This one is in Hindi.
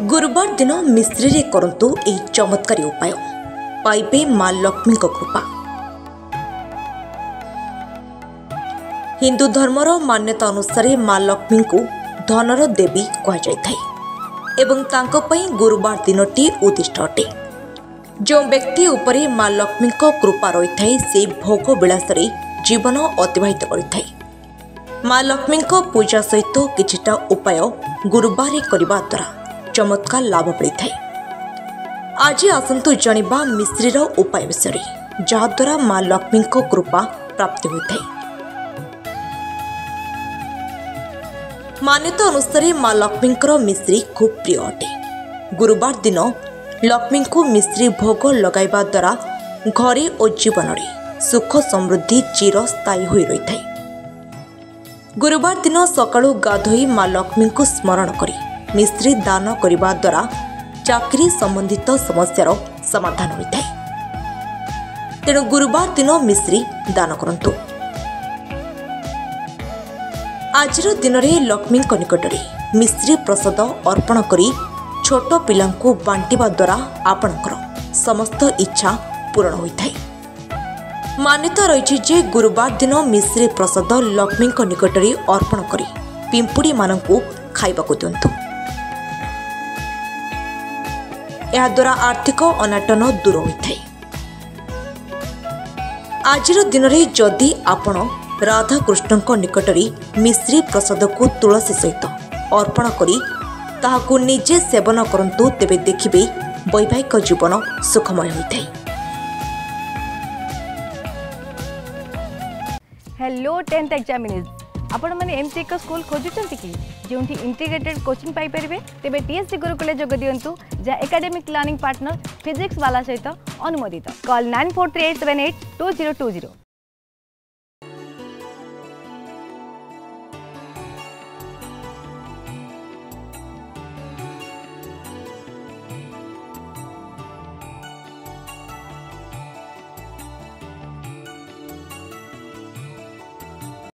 गुरुवार दिन मिश्री रे करंतु एई चमत्कारी उपाय पाइबे माँ लक्ष्मी कृपा। हिंदू धर्मर मान्यता अनुसार माँ लक्ष्मी को धनर देवी कहुए। गुरुवार दिनटी उद्दिष्ट अटे। जो व्यक्ति उपरे माँ लक्ष्मी कृपा रही थाए से भोग विलास जीवन अतिबाहित करिथाए। माँ लक्ष्मी पूजा सहित किछिटा उपाय गुरुवार करबा द्वारा चमत्कार लाभ मिलता है। आज आसंतु जानिबा मिश्रीर उपाय विषय जहाद्वारा माँ लक्ष्मी कृपा प्राप्ति होता है। मान्यता अनुसार माँ लक्ष्मी मिश्री खूब प्रिय अटे। गुरुवार दिन लक्ष्मी को मिश्री भोग लगाइबा द्वारा घरे और जीवन में सुख समृद्धि चिरस्थायी होई रही थाए। गुरुवार दिन सकाळु गाधोई माँ लक्ष्मी को स्मरण करी मिश्री दान करने द्वारा चाकरी संबंधित समस्यार समाधान होता है। तेणु गुरुवार दिन मिश्री दान करंतु। आजर दिन में लक्ष्मी निकटने मिश्री प्रसाद अर्पण करी छोट पिलांकु बांटिबा द्वारा आपणकर समस्त इच्छा पूर्ण होता है। मान्यता रही जे गुरुवार दिन मिश्री प्रसाद लक्ष्मी निकट में अर्पण कर पिंपुड़ी मानक खाइबाकु दियंतु। एहा द्वारा आर्थिक अनाटन दूर होता है। आजर दिन में जदि आपण राधा कृष्ण निकट में मिश्री प्रसाद को तुलसी सहित अर्पण करी ताहाकु निजे सेवन करंतु तेबे देखिबे वैवाहिक जीवन सुखमय होता है। हेलो 10th एग्जामिनेज आपण माने एमटी एक स्कूल खोजुचंती कि जोंठी इंटीग्रेटेड कोचिंग पाई परिबे तेबे टीएससी गुरुकुल जोग दियंतु जा एकेडमिक लर्निंग पार्टनर फिजिक्स वाला सहित अनुमोदित। कॉल 9438782020।